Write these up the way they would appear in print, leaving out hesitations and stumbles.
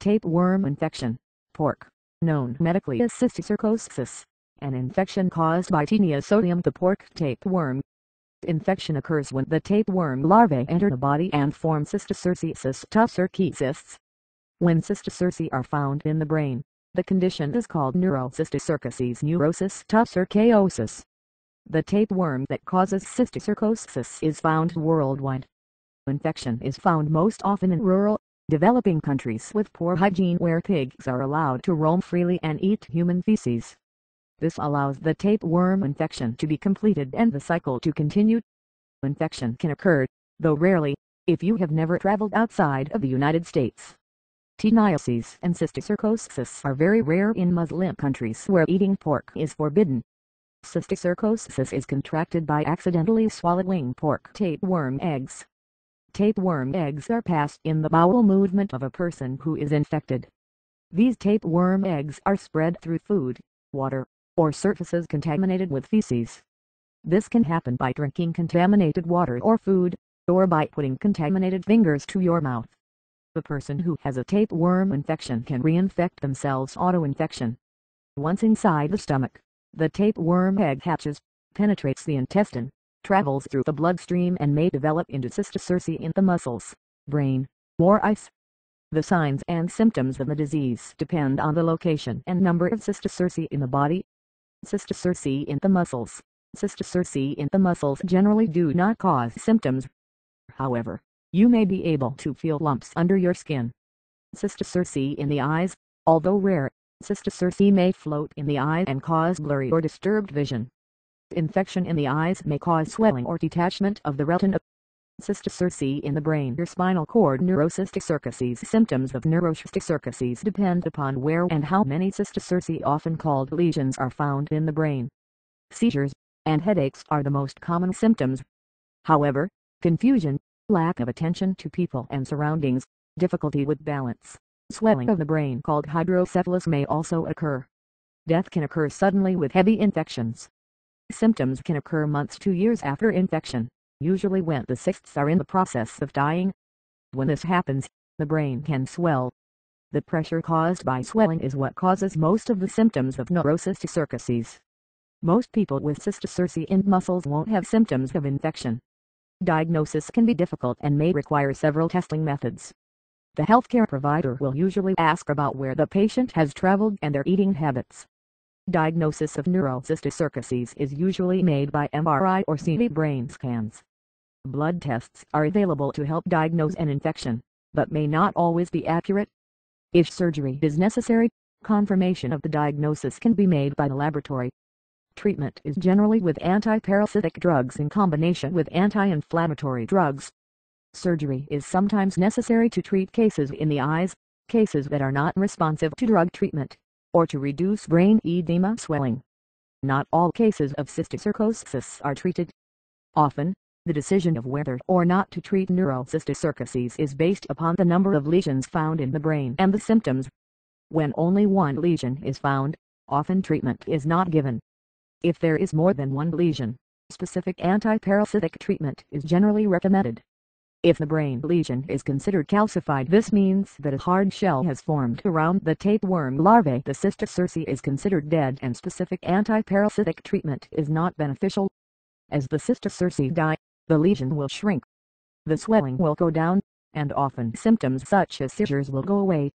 Tapeworm infection. Pork, known medically as cysticercosis, an infection caused by Taenia solium, the pork tapeworm. Infection occurs when the tapeworm larvae enter the body and form cysticercosis cysts. When cysticerci are found in the brain, the condition is called neurocysticercosis neurocysticercosis. The tapeworm that causes cysticercosis is found worldwide. Infection is found most often in rural, developing countries with poor hygiene where pigs are allowed to roam freely and eat human feces. This allows the tapeworm infection to be completed and the cycle to continue. Infection can occur, though rarely, if you have never traveled outside of the United States. Taeniasis and cysticercosis are very rare in Muslim countries where eating pork is forbidden. Cysticercosis is contracted by accidentally swallowing pork tapeworm eggs. Tapeworm eggs are passed in the bowel movement of a person who is infected. These tapeworm eggs are spread through food, water, or surfaces contaminated with feces. This can happen by drinking contaminated water or food, or by putting contaminated fingers to your mouth. The person who has a tapeworm infection can reinfect themselves. Auto-infection. Once inside the stomach, the tapeworm egg hatches, penetrates the intestine, travels through the bloodstream and may develop into cysticerci in the muscles, brain, or eyes. The signs and symptoms of the disease depend on the location and number of cysticerci in the body. Cysticerci in the muscles. Cysticerci in the muscles generally do not cause symptoms. However, you may be able to feel lumps under your skin. Cysticerci in the eyes. Although rare, cysticerci may float in the eye and cause blurry or disturbed vision. Infection in the eyes may cause swelling or detachment of the retina. Cysticerci in the brain or spinal cord. Neurocysticercosis. Symptoms of neurocysticercosis depend upon where and how many cysticerci, often called lesions, are found in the brain. Seizures and headaches are the most common symptoms. However, confusion, lack of attention to people and surroundings, difficulty with balance, swelling of the brain called hydrocephalus may also occur. Death can occur suddenly with heavy infections. Symptoms can occur months to years after infection, usually when the cysts are in the process of dying. When this happens, the brain can swell. The pressure caused by swelling is what causes most of the symptoms of neurocysticercosis. Most people with cysticerci in muscles won't have symptoms of infection. Diagnosis can be difficult and may require several testing methods. The healthcare provider will usually ask about where the patient has traveled and their eating habits. Diagnosis of neurocysticercosis is usually made by MRI or CT brain scans. Blood tests are available to help diagnose an infection, but may not always be accurate. If surgery is necessary, confirmation of the diagnosis can be made by the laboratory. Treatment is generally with antiparasitic drugs in combination with anti-inflammatory drugs. Surgery is sometimes necessary to treat cases in the eyes, cases that are not responsive to drug treatment, or to reduce brain edema swelling. Not all cases of cysticercosis are treated. Often, the decision of whether or not to treat neurocysticercosis is based upon the number of lesions found in the brain and the symptoms. When only one lesion is found, often treatment is not given. If there is more than one lesion, specific antiparasitic treatment is generally recommended. If the brain lesion is considered calcified, this means that a hard shell has formed around the tapeworm larvae. The cysticerci is considered dead and specific antiparasitic treatment is not beneficial. As the cysticerci die, the lesion will shrink. The swelling will go down, and often symptoms such as seizures will go away.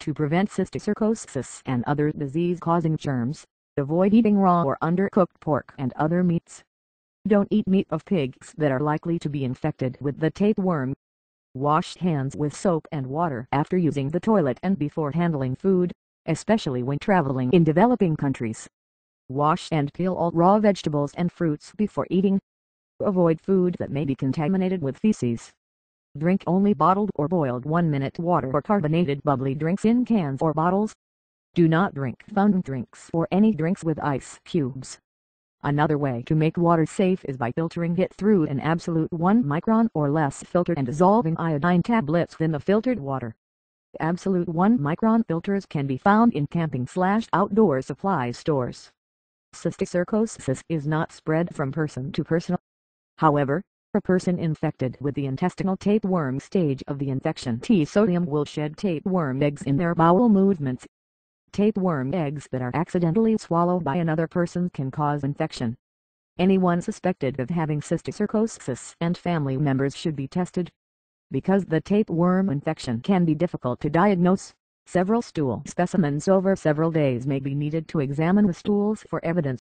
To prevent cysticercosis and other disease-causing germs, avoid eating raw or undercooked pork and other meats. Don't eat meat of pigs that are likely to be infected with the tapeworm. Wash hands with soap and water after using the toilet and before handling food, especially when traveling in developing countries. Wash and peel all raw vegetables and fruits before eating. Avoid food that may be contaminated with feces. Drink only bottled or boiled 1-minute water or carbonated bubbly drinks in cans or bottles. Do not drink fountain drinks or any drinks with ice cubes. Another way to make water safe is by filtering it through an absolute 1 micron or less filter and dissolving iodine tablets in the filtered water. Absolute 1 micron filters can be found in camping/outdoor supply stores. Cysticercosis is not spread from person to person. However, A person infected with the intestinal tapeworm stage of the infection T. solium will shed tapeworm eggs in their bowel movements. Tapeworm eggs that are accidentally swallowed by another person can cause infection. Anyone suspected of having cysticercosis and family members should be tested. Because the tapeworm infection can be difficult to diagnose, several stool specimens over several days may be needed to examine the stools for evidence.